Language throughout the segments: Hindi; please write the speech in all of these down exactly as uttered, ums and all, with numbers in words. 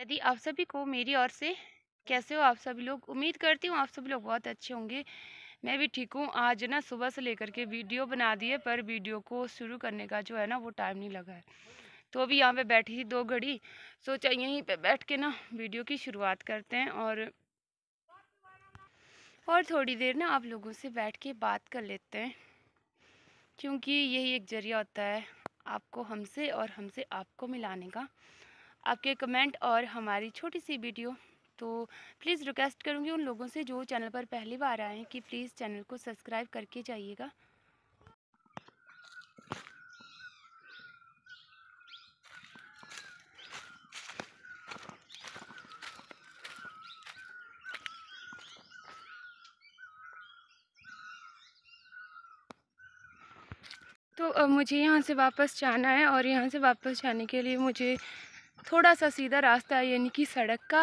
यदि आप सभी को मेरी ओर से कैसे हो आप सभी लोग, उम्मीद करती हूँ आप सभी लोग बहुत अच्छे होंगे। मैं भी ठीक हूँ। आज ना सुबह से लेकर के वीडियो बना दी है, पर वीडियो को शुरू करने का जो है ना वो टाइम नहीं लगा है। तो अभी यहाँ पे बैठी थी दो घड़ी, सोचा यहीं पे बैठ के ना वीडियो की शुरुआत करते हैं और और थोड़ी देर ना आप लोगों से बैठ के बात कर लेते हैं, क्योंकि यही एक जरिया होता है आपको हमसे और हमसे आपको मिलाने का, आपके कमेंट और हमारी छोटी सी वीडियो। तो प्लीज़ रिक्वेस्ट करूँगी उन लोगों से जो चैनल पर पहली बार आए हैं कि प्लीज़ चैनल को सब्सक्राइब करके जाइएगा। तो मुझे यहाँ से वापस जाना है और यहाँ से वापस जाने के लिए मुझे थोड़ा सा सीधा रास्ता है, यानी कि सड़क का,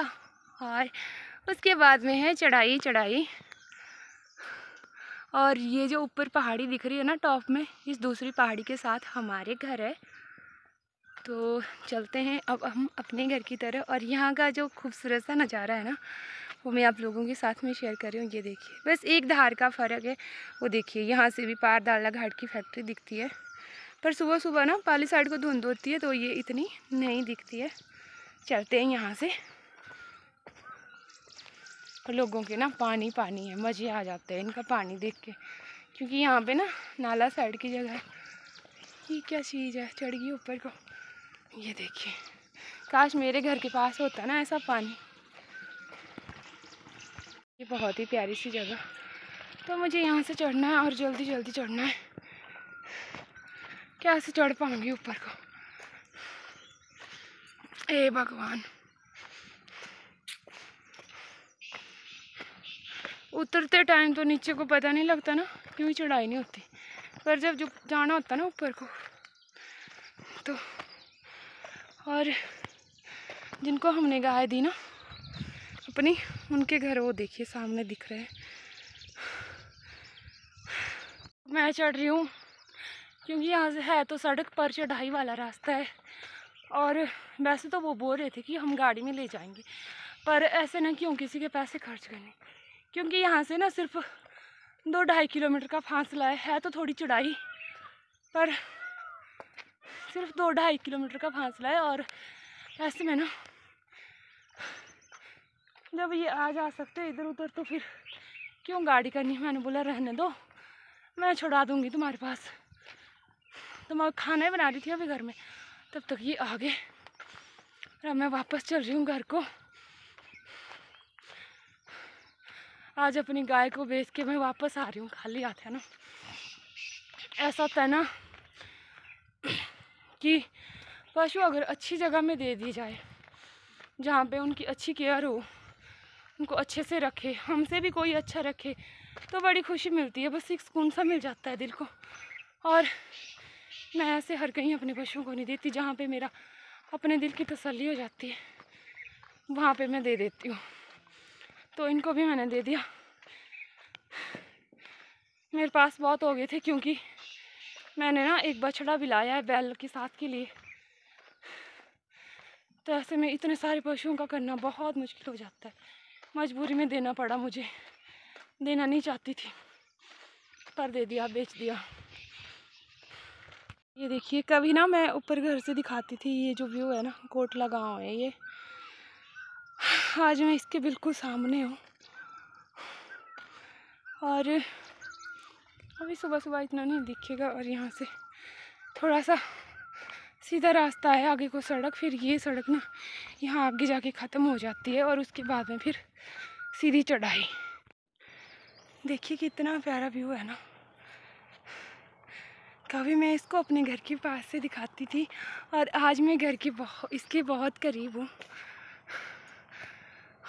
और उसके बाद में है चढ़ाई चढ़ाई। और ये जो ऊपर पहाड़ी दिख रही है ना टॉप में, इस दूसरी पहाड़ी के साथ हमारे घर है। तो चलते हैं अब हम अपने घर की तरफ, और यहाँ का जो खूबसूरत सा नज़ारा है ना वो मैं आप लोगों के साथ में शेयर कर रही हूँ। ये देखिए, बस एक धार का फ़र्क है। वो देखिए यहाँ से भी पार दाला घाट की फैक्ट्री दिखती है, पर सुबह सुबह ना पाली साइड को धुंध होती है तो ये इतनी नहीं दिखती है। चलते हैं यहाँ से। लोगों के ना पानी पानी है, मज़े आ जाते हैं इनका पानी देख के, क्योंकि यहाँ पे ना नाला साइड की जगह है। ये क्या चीज़ है, चढ़ गई ऊपर को। ये देखिए, काश मेरे घर के पास होता ना ऐसा पानी। ये बहुत ही प्यारी सी जगह। तो मुझे यहाँ से चढ़ना है और जल्दी जल्दी चढ़ना है। कैसे चढ़ पाऊँगी ऊपर को, ए भगवान। उतरते टाइम तो नीचे को पता नहीं लगता ना, क्योंकि चढ़ाई नहीं होती, पर जब जो जाना होता ना ऊपर को तो। और जिनको हमने गाय दी ना अपनी, उनके घर वो देखिए सामने दिख रहे हैं। मैं चढ़ रही हूँ क्योंकि यहाँ से है तो सड़क पर चढ़ाई वाला रास्ता है, और वैसे तो वो बोल रहे थे कि हम गाड़ी में ले जाएंगे, पर ऐसे ना क्यों किसी के पैसे खर्च करने, क्योंकि यहाँ से ना सिर्फ दो ढाई किलोमीटर का फासला है, है तो थोड़ी चढ़ाई पर सिर्फ दो ढाई किलोमीटर का फासला है। और ऐसे में ना जब ये आ जा सकते हैं इधर उधर, तो फिर क्यों गाड़ी करनी। मैंने बोला रहने दो, मैं छुड़ा दूँगी तुम्हारे पास, तो मैं खाना ही बना रही थी अभी घर में, तब तक ये आ गए। और मैं वापस चल रही हूँ घर को। आज अपनी गाय को बेच के मैं वापस आ रही हूँ, खाली आते हैं ना। ऐसा होता है ना कि पशु अगर अच्छी जगह में दे दी जाए, जहाँ पे उनकी अच्छी केयर हो, उनको अच्छे से रखे, हमसे भी कोई अच्छा रखे, तो बड़ी खुशी मिलती है, बस एक सुकून सा मिल जाता है दिल को। और मैं ऐसे हर कहीं अपने पशुओं को नहीं देती, जहाँ पे मेरा अपने दिल की तसल्ली हो जाती है वहाँ पे मैं दे देती हूँ। तो इनको भी मैंने दे दिया। मेरे पास बहुत हो गए थे, क्योंकि मैंने ना एक बछड़ा भी लाया है बैल के साथ के लिए, तो ऐसे में इतने सारे पशुओं का करना बहुत मुश्किल हो जाता है। मजबूरी में देना पड़ा, मुझे देना नहीं चाहती थी पर दे दिया, बेच दिया। ये देखिए, कभी ना मैं ऊपर घर से दिखाती थी, ये जो व्यू है ना कोटला गाँव है ये, आज मैं इसके बिल्कुल सामने हूँ। और अभी सुबह सुबह इतना नहीं दिखेगा। और यहाँ से थोड़ा सा सीधा रास्ता है, आगे को सड़क, फिर ये सड़क ना यहाँ आगे जाके ख़त्म हो जाती है, और उसके बाद में फिर सीधी चढ़ाई। देखिए कितना प्यारा व्यू है ना। कभी मैं इसको अपने घर के पास से दिखाती थी, और आज मैं घर के बहुत इसके बहुत करीब हूँ।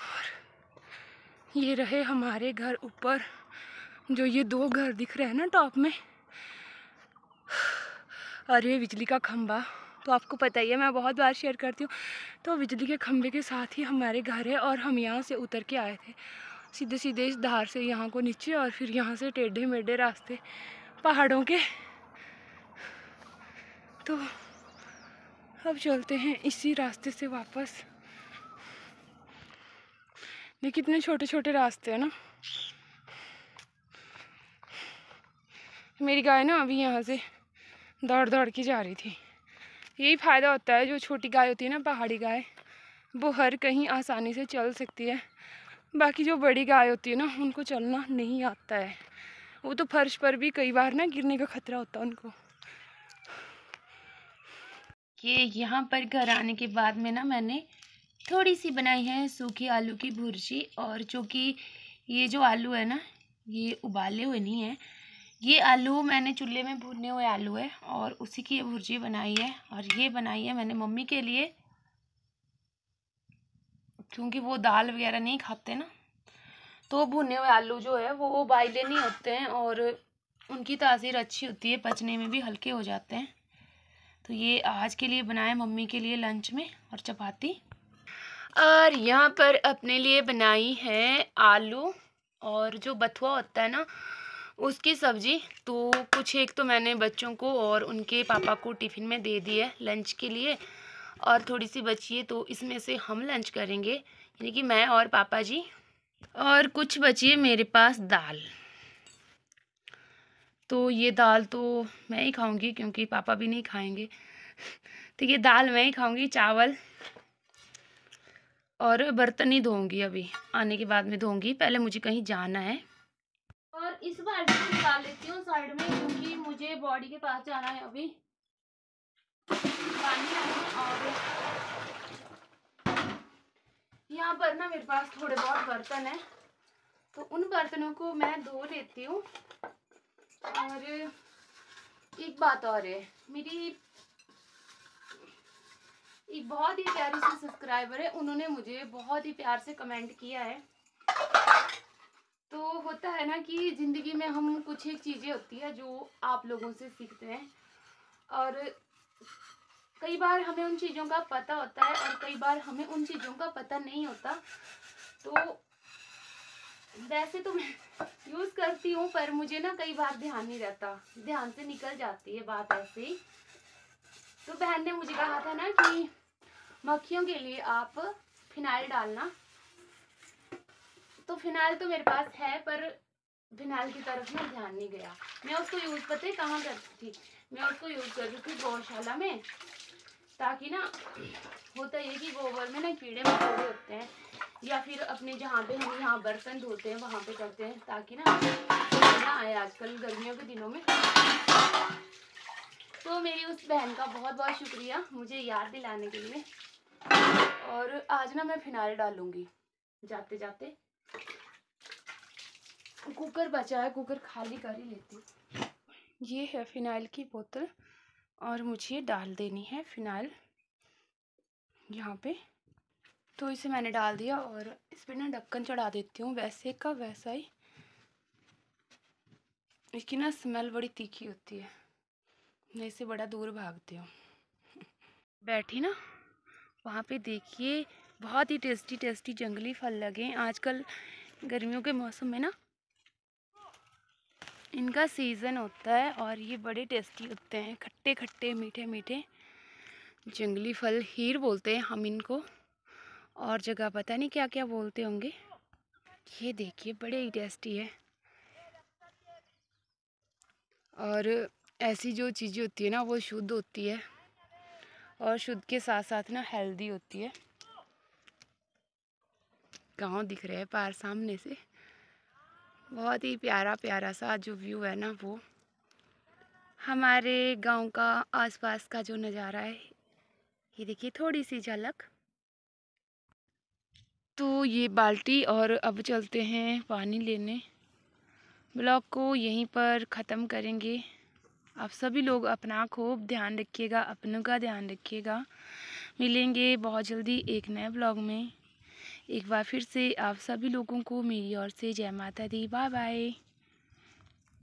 और ये रहे हमारे घर ऊपर, जो ये दो घर दिख रहे हैं ना टॉप में, और ये बिजली का खम्बा। तो आपको पता ही है मैं बहुत बार शेयर करती हूँ। तो बिजली के खम्बे के साथ ही हमारे घर है, और हम यहाँ से उतर के आए थे सीधे सीधे इस धार से यहाँ को नीचे, और फिर यहाँ से टेढ़े मेढ़े रास्ते पहाड़ों के। तो अब चलते हैं इसी रास्ते से वापस ये कितने छोटे छोटे रास्ते हैं ना। मेरी गाय ना अभी यहाँ से दौड़ दौड़ के जा रही थी। यही फ़ायदा होता है, जो छोटी गाय होती है ना, पहाड़ी गाय, वो हर कहीं आसानी से चल सकती है। बाकी जो बड़ी गाय होती है ना, उनको चलना नहीं आता है। वो तो फर्श पर भी कई बार ना गिरने का खतरा होता है उनको। ये यहाँ पर घर आने के बाद में ना मैंने थोड़ी सी बनाई है सूखे आलू की भुर्जी। और चूँकि ये जो आलू है ना, ये उबाले हुए नहीं है, ये आलू मैंने चूल्हे में भुने हुए आलू है और उसी की ये भुर्जी बनाई है। और ये बनाई है मैंने मम्मी के लिए, क्योंकि वो दाल वगैरह नहीं खाते ना, तो भुने हुए आलू जो है वो उबाले नहीं होते हैं और उनकी तासीर अच्छी होती है, पचने में भी हल्के हो जाते हैं। तो ये आज के लिए बनाए मम्मी के लिए लंच में, और चपाती। और यहाँ पर अपने लिए बनाई है आलू और जो बथुआ होता है ना, उसकी सब्ज़ी। तो कुछ एक तो मैंने बच्चों को और उनके पापा को टिफ़िन में दे दी है लंच के लिए, और थोड़ी सी बची है तो इसमें से हम लंच करेंगे, यानी कि मैं और पापा जी। और कुछ बची है मेरे पास दाल, तो ये दाल तो मैं ही खाऊंगी क्योंकि पापा भी नहीं खाएंगे। तो ये दाल मैं ही खाऊंगी, चावल, और बर्तन ही धोऊंगी अभी, आने के बाद में धोऊंगी, पहले मुझे कहीं जाना है। और इस बाल्टी को निकाल लेती हूँ साइड में, क्योंकि मुझे बॉडी के पास जाना है अभी, पानी है। और यहाँ पर ना मेरे पास थोड़े बहुत बर्तन हैं, तो उन बर्तनों को मैं धो लेती हूँ। और एक बात और है, मेरी एक बहुत ही प्यारी सी सब्सक्राइबर है, उन्होंने मुझे बहुत ही प्यार से कमेंट किया है। तो होता है ना कि ज़िंदगी में हम कुछ एक चीज़ें होती है जो आप लोगों से सीखते हैं, और कई बार हमें उन चीज़ों का पता होता है और कई बार हमें उन चीज़ों का पता नहीं होता। तो वैसे तो मैं यूज़ करती हूँ, पर मुझे ना कई बार ध्यान नहीं रहता, ध्यान से निकल जाती है बात ऐसे ही। तो बहन ने मुझे कहा था ना कि मक्खियों के लिए आप फिनाइल डालना, तो फिनाइल तो मेरे पास है, पर फिनाइल की तरफ में ध्यान नहीं गया। मैं उसको यूज़ पता है कहाँ करती थी, मैं उसको यूज़ करती थी गौशाला में, ताकि ना होता ये कि गोबर में ना कीड़े मकोड़े होते हैं, या फिर अपने जहाँ पे हम यहाँ बर्तन धोते हैं वहाँ पे करते हैं, ताकि ना ना आए आजकल गर्मियों के दिनों में। तो मेरी उस बहन का बहुत बहुत शुक्रिया मुझे याद दिलाने के लिए। और आज ना मैं फिनाइल डालूँगी। जाते जाते कुकर बचा है, कुकर खाली कर ही लेती हूँ। ये है फिनाइल की बोतल, और मुझे डाल देनी है फिनाइल यहाँ पे। तो इसे मैंने डाल दिया और इस पर ना ढक्कन चढ़ा देती हूँ, वैसे का वैसा ही। इसकी ना स्मेल बड़ी तीखी होती है, मैं इसे बड़ा दूर भागती हूँ। बैठी ना वहाँ पे, देखिए बहुत ही टेस्टी टेस्टी जंगली फल लगे हैं। आजकल गर्मियों के मौसम में ना इनका सीज़न होता है, और ये बड़े टेस्टी होते हैं, खट्टे खट्टे मीठे मीठे जंगली फल हीर बोलते हैं हम इनको, और जगह पता नहीं क्या क्या बोलते होंगे। ये देखिए बड़े ही टेस्टी है। और ऐसी जो चीज़ें होती है ना वो शुद्ध होती है, और शुद्ध के साथ साथ ना हेल्दी होती है। गाँव दिख रहा है पार सामने से, बहुत ही प्यारा प्यारा सा जो व्यू है ना, वो हमारे गांव का आसपास का जो नज़ारा है। ये देखिए थोड़ी सी झलक। तो ये बाल्टी, और अब चलते हैं पानी लेने। ब्लॉग को यहीं पर ख़त्म करेंगे। आप सभी लोग अपना खूब ध्यान रखिएगा, अपनों का ध्यान रखिएगा। मिलेंगे बहुत जल्दी एक नए ब्लॉग में। एक बार फिर से आप सभी लोगों को मेरी ओर से जय माता दी। Bye bye.